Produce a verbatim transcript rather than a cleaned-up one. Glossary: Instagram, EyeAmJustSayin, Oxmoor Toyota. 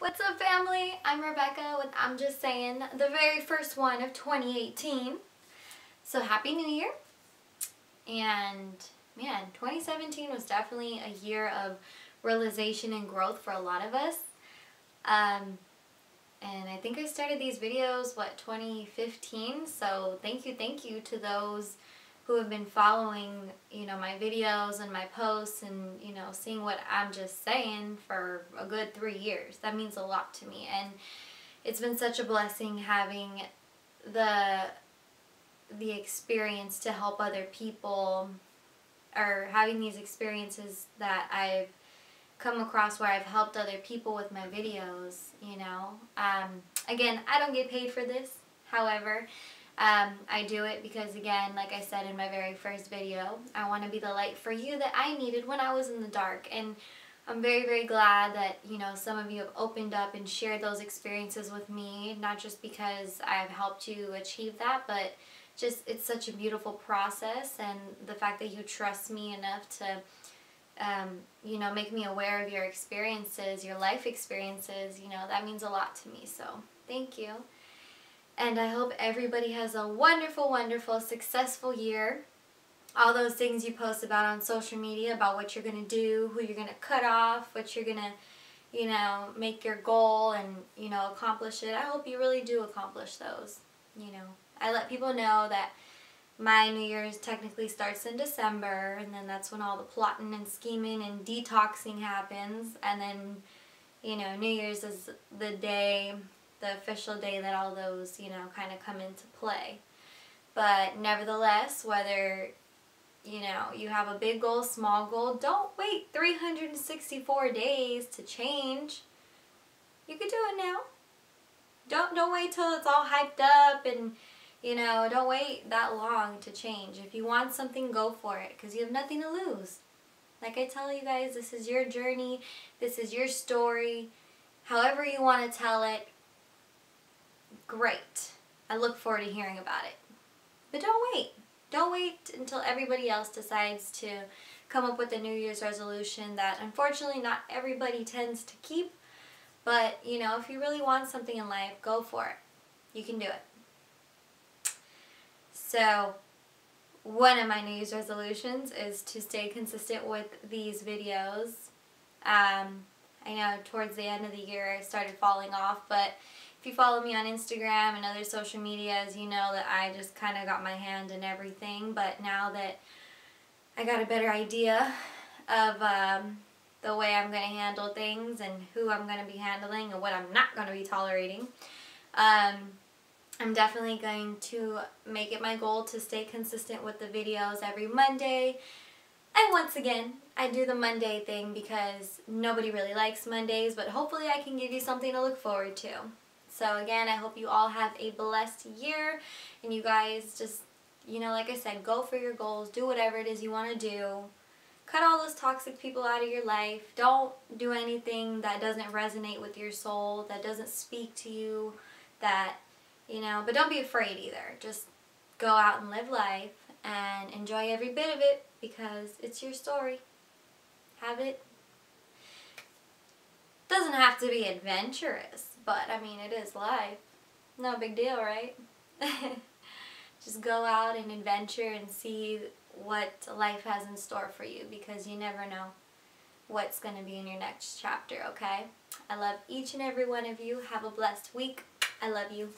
What's up, family? I'm Rebecca with I'm Just Saying, the very first one of twenty eighteen. So happy new year. And man, twenty seventeen was definitely a year of realization and growth for a lot of us. Um, and I think I started these videos, what, twenty fifteen? So thank you, thank you to those who have been following, you know, my videos and my posts and, you know, seeing what I'm just saying for a good three years. That means a lot to me, and it's been such a blessing having the the experience to help other people, or having these experiences that I've come across where I've helped other people with my videos, you know. Um, again, I don't get paid for this, however. Um, I do it because, again, like I said in my very first video, I want to be the light for you that I needed when I was in the dark. And I'm very, very glad that, you know, some of you have opened up and shared those experiences with me, not just because I've helped you achieve that, but just it's such a beautiful process, and the fact that you trust me enough to, um, you know, make me aware of your experiences, your life experiences, you know, that means a lot to me. So thank you. And I hope everybody has a wonderful, wonderful, successful year. All those things you post about on social media, about what you're going to do, who you're going to cut off, what you're going to, you know, make your goal and, you know, accomplish it. I hope you really do accomplish those, you know. I let people know that my New Year's technically starts in December, and then that's when all the plotting and scheming and detoxing happens. And then, you know, New Year's is the day... the official day that all those, you know, kind of come into play. But nevertheless, whether, you know, you have a big goal, small goal, don't wait three hundred sixty-four days to change. You could do it now. Don't, don't wait till it's all hyped up and, you know, don't wait that long to change. If you want something, go for it, because you have nothing to lose. Like I tell you guys, this is your journey. This is your story. However you want to tell it, great. I look forward to hearing about it. But don't wait. Don't wait until everybody else decides to come up with a New Year's resolution that unfortunately not everybody tends to keep. But, you know, if you really want something in life, go for it. You can do it. So, one of my New Year's resolutions is to stay consistent with these videos. Um, I know towards the end of the year I started falling off, but... if you follow me on Instagram and other social medias, you know that I just kind of got my hand in everything. But now that I got a better idea of um, the way I'm going to handle things and who I'm going to be handling and what I'm not going to be tolerating, um, I'm definitely going to make it my goal to stay consistent with the videos every Monday. And once again, I do the Monday thing because nobody really likes Mondays, but hopefully I can give you something to look forward to. So again, I hope you all have a blessed year, and you guys just, you know, like I said, go for your goals, do whatever it is you want to do, cut all those toxic people out of your life, don't do anything that doesn't resonate with your soul, that doesn't speak to you, that, you know, but don't be afraid either, just go out and live life, and enjoy every bit of it, because it's your story, have it. Doesn't have to be adventurous, but I mean, it is life. No big deal, right? Just go out and adventure and see what life has in store for you, because you never know what's going to be in your next chapter, okay? I love each and every one of you. Have a blessed week. I love you.